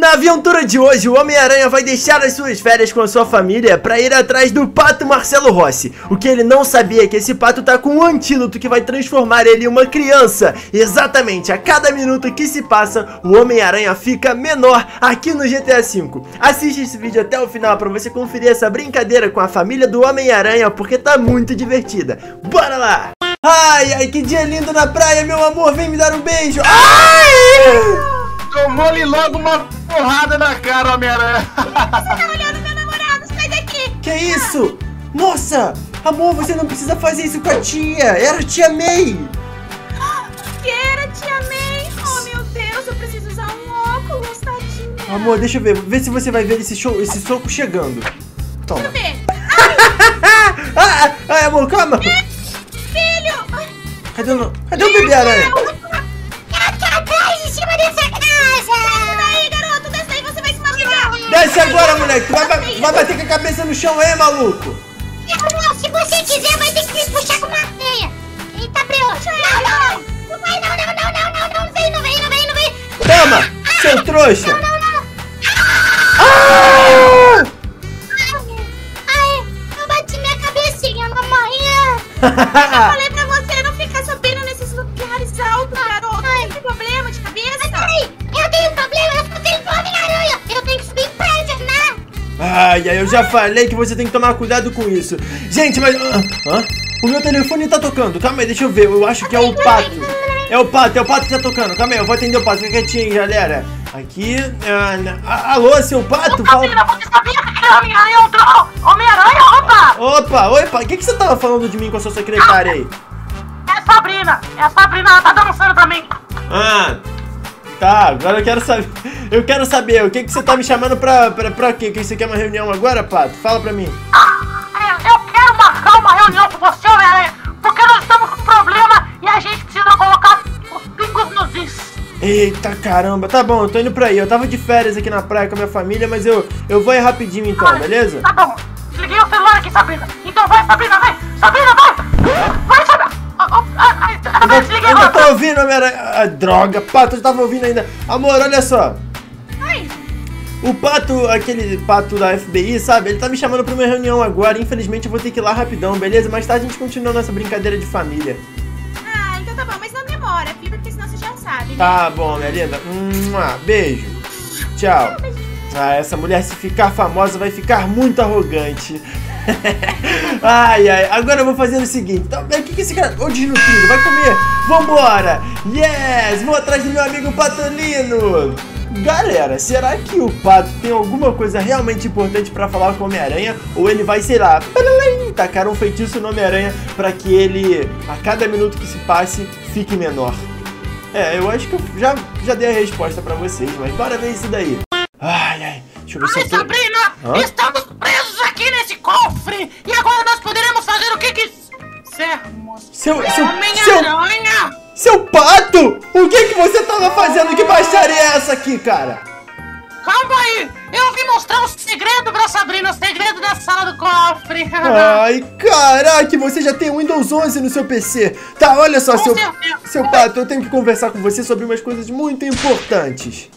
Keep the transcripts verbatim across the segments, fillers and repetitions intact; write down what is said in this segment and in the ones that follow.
Na aventura de hoje, o Homem-Aranha vai deixar as suas férias com a sua família para ir atrás do pato Marcelo Rossi. O que ele não sabia é que esse pato tá com um antídoto que vai transformar ele em uma criança. Exatamente, a cada minuto que se passa, o Homem-Aranha fica menor aqui no G T A cinco. Assiste esse vídeo até o final para você conferir essa brincadeira com a família do Homem-Aranha, porque tá muito divertida. Bora lá! Ai, ai, que dia lindo na praia, meu amor, vem me dar um beijo! Ai! Tomou-lhe logo uma porrada na cara, Homem-Aranha. Você tá olhando meu namorado, sai daqui. Que é isso? Nossa, amor, você não precisa fazer isso com a tia. Era a tia May. Que era a tia May? Oh, meu Deus, eu preciso usar um óculos, tadinha. Amor, deixa eu ver. Vê se você vai ver esse, show, esse soco chegando. Toma. Deixa eu ver. Ai, ai, ai, amor, calma. É, filho. Cadê o, cadê o bebê aranha? Desce agora, moleque! Vai, vai bater com a cabeça no chão aí, maluco! Não, se você quiser, vai ter que me puxar com uma teia! Eita, Breu! Não, não, não! Não vai, não, não, não, não, não, não vem, não vem, não vem, não vem! Toma, seu trouxa! Não, não, não! Ah! Ai, eu bati minha cabecinha, mamãe! Eu falei pra você não ficar subindo nesses lugares altos, garoto! Ai, tem problema de cabeça? Peraí, eu tenho um problema, eu tenho um problema, aranha! Eu tenho que subir. Ai, ai, eu já falei que você tem que tomar cuidado com isso. Gente, mas... Ah, ah, o meu telefone tá tocando. Calma aí, deixa eu ver. Eu acho que é o pato. É o pato, é o pato que tá tocando. Calma aí, eu vou atender o pato. Fica quietinho, galera. Aqui... Ah, alô, seu pato? Sabrina, você sabia que era Homem-Aranha? Homem-Aranha, opa! Opa, opa. O que que você tava falando de mim com a sua secretária aí? É a Sabrina. É a Sabrina, ela tá dançando também. Ah... Tá, agora eu quero saber. Eu quero saber o que, que você tá me chamando pra, pra, pra quê? Que você quer uma reunião agora, Pato? Fala pra mim. Ah, eu quero marcar uma reunião com você, Homem-Aranha, porque nós estamos com problema e a gente precisa colocar os pingos nos is. Eita caramba, tá bom, eu tô indo pra aí. Eu tava de férias aqui na praia com a minha família, mas eu, eu vou aí rapidinho então, ah, beleza? Tá bom, desliguei o celular aqui, Sabrina. Então vai, Sabrina, vai! Sabrina, vai! Vai, Sabrina! Eu não tô ouvindo, Homem-Aranha. Ah, droga, Pato, eu tava ouvindo ainda. Amor, olha só. Ai. O Pato, aquele Pato da F B I, sabe? Ele tá me chamando pra uma reunião agora. Infelizmente eu vou ter que ir lá rapidão, beleza? Mais tarde a gente continua nossa brincadeira de família. Ah, então tá bom, mas não demora, filho, porque senão você já sabe, né? Tá bom, minha linda. Beijo. Tchau. Ah, essa mulher, se ficar famosa, vai ficar muito arrogante. Ai, ai, agora eu vou fazer o seguinte. Então, o que que esse cara... Ô, desnutrido, vai comer. Vambora. Yes, vou atrás do meu amigo Patolino. Galera, será que o Pato tem alguma coisa realmente importante pra falar com o Homem-Aranha? Ou ele vai, sei lá, tacar um feitiço no Homem-Aranha pra que ele, a cada minuto que se passe, fique menor? É, eu acho que eu já, já dei a resposta pra vocês, mas bora ver isso daí. Ai, ai, deixa eu ver. Ai, Sabrina, Hã? estamos presos aqui nesse cofre. E agora nós poderemos fazer o que quisermos. Seu, seu, Homem-Aranha. Seu, seu pato, o que que você tava fazendo? Que baixaria é essa aqui, cara? Calma aí, eu vim mostrar um segredo pra Sabrina, o segredo da sala do cofre. Ai, caraca, você já tem o Windows onze no seu P C. Tá, olha só, seu, seu pato, eu tenho que conversar com você sobre umas coisas muito importantes.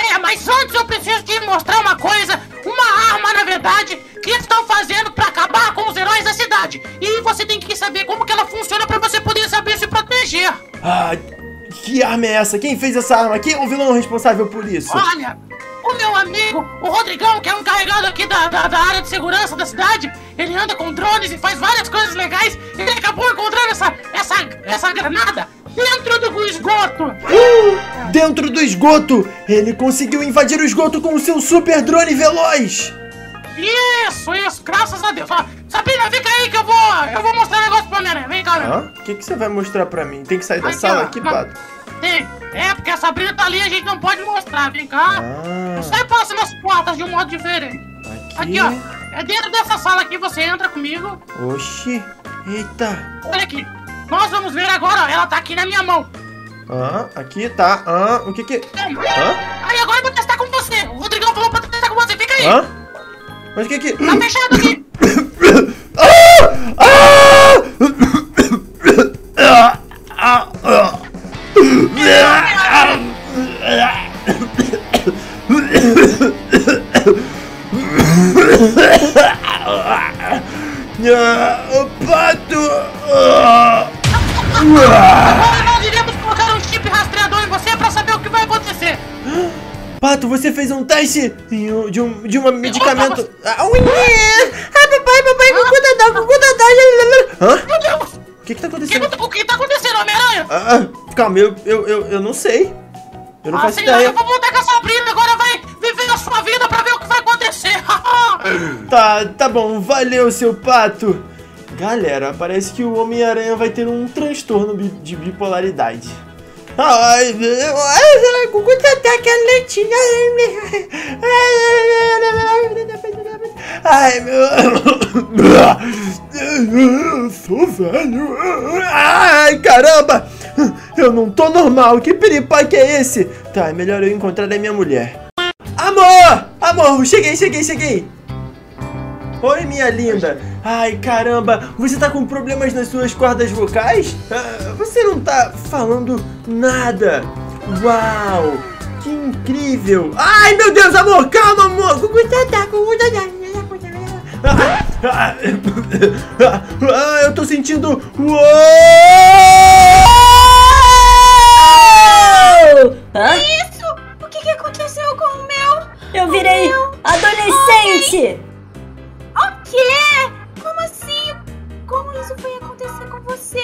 É, mas antes eu preciso te mostrar uma coisa, uma arma, na verdade, que estão fazendo pra acabar com os heróis da cidade. E você tem que saber como que ela funciona pra você poder saber se proteger. Ah, que arma é essa? Quem fez essa arma? Quem é o vilão responsável por isso? Olha, o meu amigo, o Rodrigão, que é um encarregado aqui da, da, da área de segurança da cidade, ele anda com drones e faz várias coisas legais, e ele acabou encontrando essa, essa, essa granada. Dentro do esgoto! Uh, dentro do esgoto! Ele conseguiu invadir o esgoto com o seu super drone veloz! Isso, isso! Graças a Deus! Ó, Sabrina, fica aí que eu vou, eu vou mostrar um negócio pra mim. Vem cá, O que, que você vai mostrar pra mim? Tem que sair da aqui, sala ó, aqui, Pato? Tem! É, porque a Sabrina tá ali e a gente não pode mostrar. Vem cá! Ah. Não sai passando as portas de um modo diferente. Aqui. aqui, ó. É dentro dessa sala aqui, você entra comigo. Oxi! Eita! Olha aqui! Nós vamos ver agora, ela tá aqui na minha mão. Ah, aqui tá. Ah, o que que... Ah? Aí agora eu vou testar com você. O Rodrigão falou pra testar com você, fica aí. Ah? Mas o que que... Tá fechado aqui. Ah! Ah! Ah! Ah! Ah! Pato! Nós iremos colocar um chip rastreador em você pra saber o que vai acontecer. Pato, você fez um teste de um, de um medicamento. Ah, papai, papai, cuidado, cuidado. Hã? O que que tá acontecendo? O que, o que tá acontecendo, Homem-Aranha? Ah, calma, eu, eu, eu, eu não sei. Eu não ah, faço ideia. Eu vou voltar com a Sabrina, agora vai viver a sua vida pra ver o que vai acontecer. Tá, tá bom, valeu, seu pato. Galera, parece que o Homem-Aranha vai ter um transtorno de bipolaridade. Ai, com quanto ataque a leitinha. Ai, meu. Eu sou velho. Ai, caramba. Eu não tô normal. Que piripaque é esse? Tá, é melhor eu encontrar a minha mulher. Amor! Amor, cheguei, cheguei, cheguei. Oi, minha linda. Ai, caramba, você tá com problemas nas suas cordas vocais? Ah, você não tá falando nada. Uau, que incrível. Ai, meu Deus, amor, calma, amor. Ah, eu tô sentindo... Uou! Isso? O que que aconteceu com o meu? Eu virei meu... adolescente. O quê? Como assim? Como isso foi acontecer com você?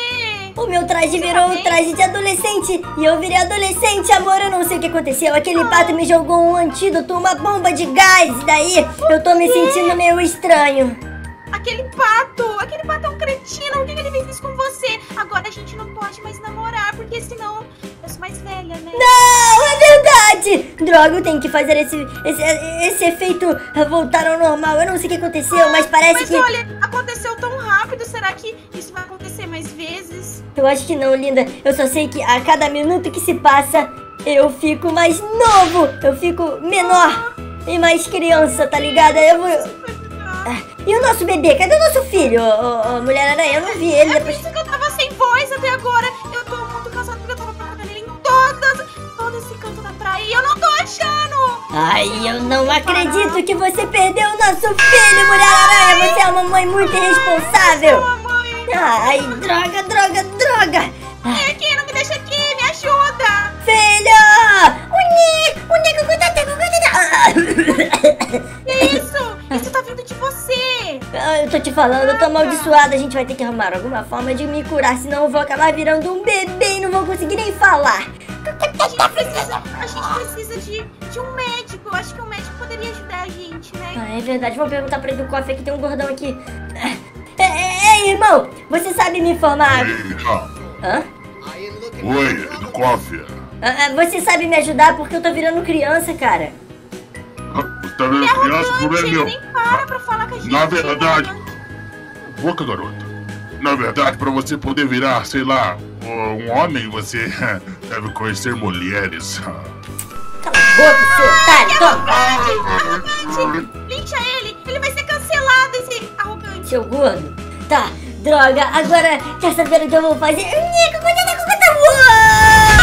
O meu traje virou um traje de adolescente e eu virei adolescente, amor. Eu não sei o que aconteceu. Aquele ah. pato me jogou um antídoto, uma bomba de gás. E daí o eu tô quê? me sentindo meio estranho. Aquele pato, aquele pato é um cretino. Por que ele fez isso com você? Agora a gente não pode mais namorar, porque senão eu sou mais velha, né? Não, é verdade! Droga, eu tenho que fazer esse, esse, esse efeito voltar ao normal. Eu não sei o que aconteceu, ah, mas parece mas que... Mas olha, aconteceu tão rápido. Será que isso vai acontecer mais vezes? Eu acho que não, linda. Eu só sei que a cada minuto que se passa, eu fico mais novo. Eu fico menor ah. e mais criança, tá ligada? Eu vou... E o nosso bebê? Cadê o nosso filho? Oh, oh, Mulher-Aranha, eu não vi ele. É depois... por isso que eu tava sem voz até agora. Eu tô muito cansada porque eu tava procurando ele em todas, todo esse canto da praia e eu não tô achando. Ai, eu não acredito que você perdeu o nosso filho, Mulher-Aranha. Você é uma mãe muito irresponsável. Ai, droga, droga, droga. Vem aqui, não me deixa aqui, me ajuda. Filho! Uni! Uni, cuidado, cuidado. Que isso? Isso tá vindo de você! Eu tô te falando, eu tô amaldiçoada. A gente vai ter que arrumar alguma forma de me curar, senão eu vou acabar virando um bebê e não vou conseguir nem falar. A gente precisa, a gente precisa de, de um médico. Eu acho que um médico poderia ajudar a gente, né? Ah, é verdade, vou perguntar pra ele do cofre, que tem um gordão aqui. Ei, irmão, você sabe me informar? Hã? Oi, do cofre. Você sabe me ajudar porque eu tô virando criança, cara. Tá vendo? Ele nem para pra falar com a gente. Na verdade, boca garota. Na verdade, pra você poder virar, sei lá, um homem, você deve conhecer mulheres. Cala a boca, seu otário! Lincha ele! Ele vai ser cancelado, esse arrogante! Seu gordo? Tá, droga, agora quer saber o que eu vou fazer? Nico, cuidado com o teu voo!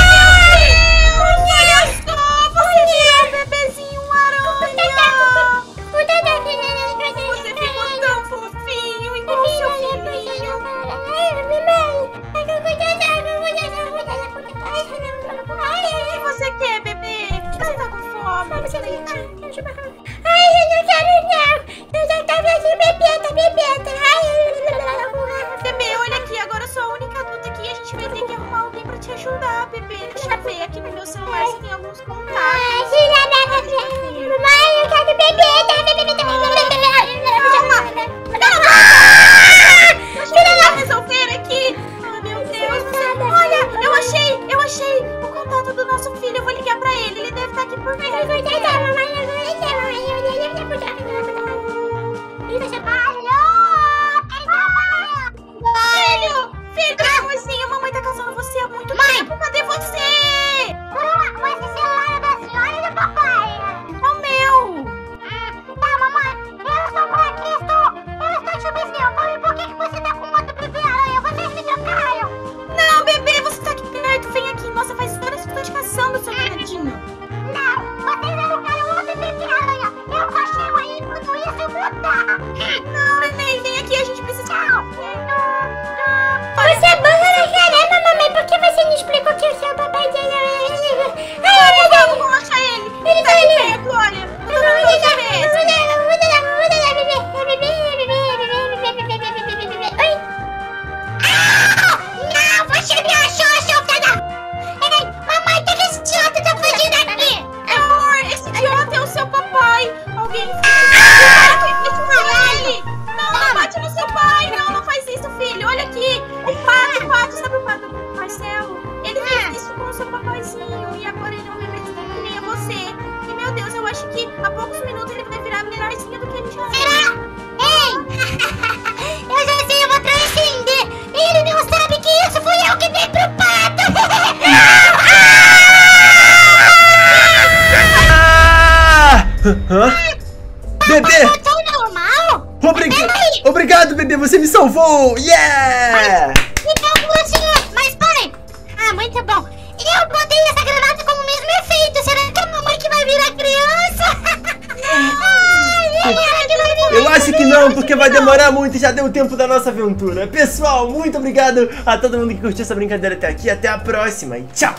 Caçando, seu verdinho. Não, vocês alugaram o outro bebê. que há poucos minutos ele vai virar melhorzinho do que a gente já viu. Ei! Eu já sei, eu vou transcender! Ele não sabe que isso fui eu que dei pro pato! Ah! Ah! Bebê! Voltou normal? Obrigado! Obrigado, bebê! Você me salvou! Yeah! Ai. Muito bom. Eu botei essa granada com o mesmo efeito. Será que a mamãe que vai virar criança? Ai, eu, eu acho que não, porque vai demorar muito e já deu o tempo da nossa aventura. Pessoal, muito obrigado a todo mundo que curtiu essa brincadeira até aqui. Até a próxima e tchau!